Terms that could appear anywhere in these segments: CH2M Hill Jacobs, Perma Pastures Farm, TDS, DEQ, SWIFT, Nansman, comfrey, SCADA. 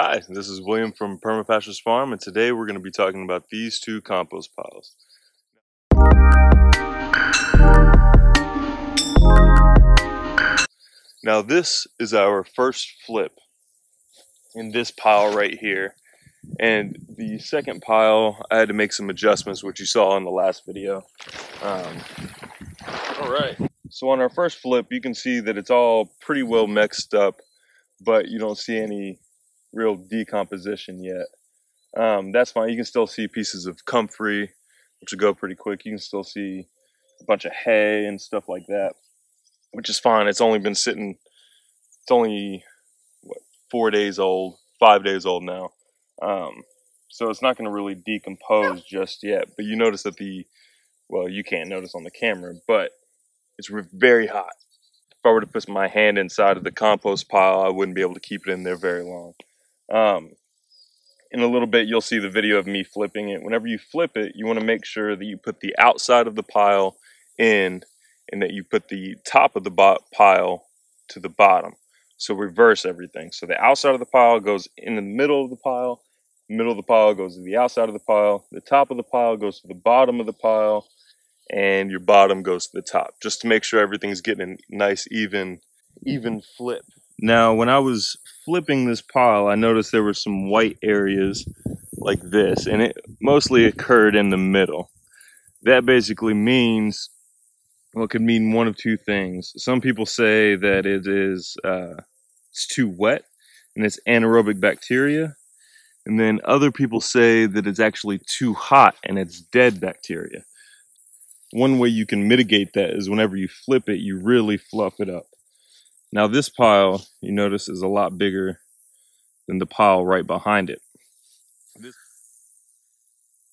Hi, this is William from Perma Pastures Farm, and today we're going to be talking about these two compost piles. Now this is our first flip in this pile right here, and the second pile I had to make some adjustments, which you saw in the last video. Alright, so on our first flip you can see that it's all pretty well mixed up, but you don't see any real decomposition yet. That's fine. You can still see pieces of comfrey, which will go pretty quick. You can still see a bunch of hay and stuff like that, which is fine. It's only been sitting, it's only what, 4 days old, 5 days old now. So it's not going to really decompose just yet, but you notice that the, well, you can't notice on the camera, but it's very hot. If I were to put my hand inside of the compost pile, I wouldn't be able to keep it in there very long. In a little bit you'll see the video of me flipping it. Whenever you flip it, you want to make sure that you put the outside of the pile in and that you put the top of the pile to the bottom. So reverse everything. So the outside of the pile goes in the middle of the pile, middle of the pile goes to the outside of the pile, the top of the pile goes to the bottom of the pile, and your bottom goes to the top, just to make sure everything's getting a nice even flip. Now, when I was flipping this pile, I noticed there were some white areas like this, and it mostly occurred in the middle. That basically means, well, it could mean one of two things. Some people say that it is it's too wet, and it's anaerobic bacteria. And then other people say that it's actually too hot, and it's dead bacteria. One way you can mitigate that is whenever you flip it, you really fluff it up. Now this pile, you notice, is a lot bigger than the pile right behind it.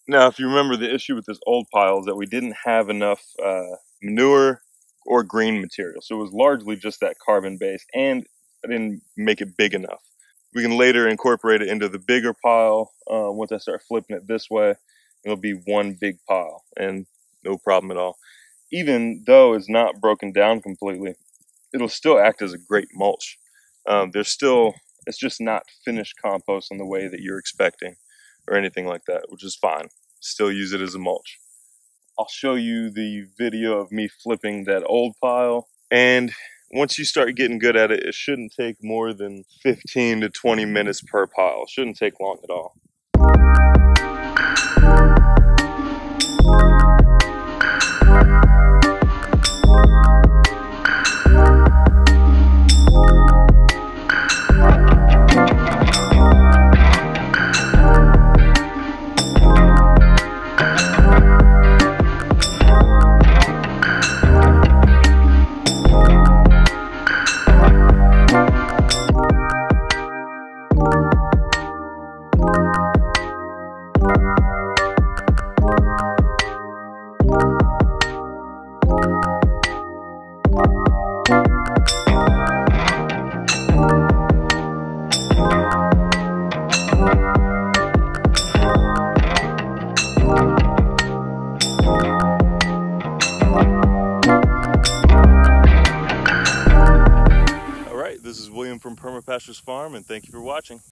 Now, if you remember, the issue with this old pile is that we didn't have enough manure or green material. So it was largely just that carbon base, and I didn't make it big enough. We can later incorporate it into the bigger pile. Once I start flipping it this way, it'll be one big pile, and no problem at all. Even though it's not broken down completely, it'll still act as a great mulch. It's just not finished compost in the way that you're expecting or anything like that, which is fine. Still use it as a mulch. I'll show you the video of me flipping that old pile. And once you start getting good at it, it shouldn't take more than 15 to 20 minutes per pile. It shouldn't take long at all. Alright, this is William from Perma Pastures Farm, and thank you for watching.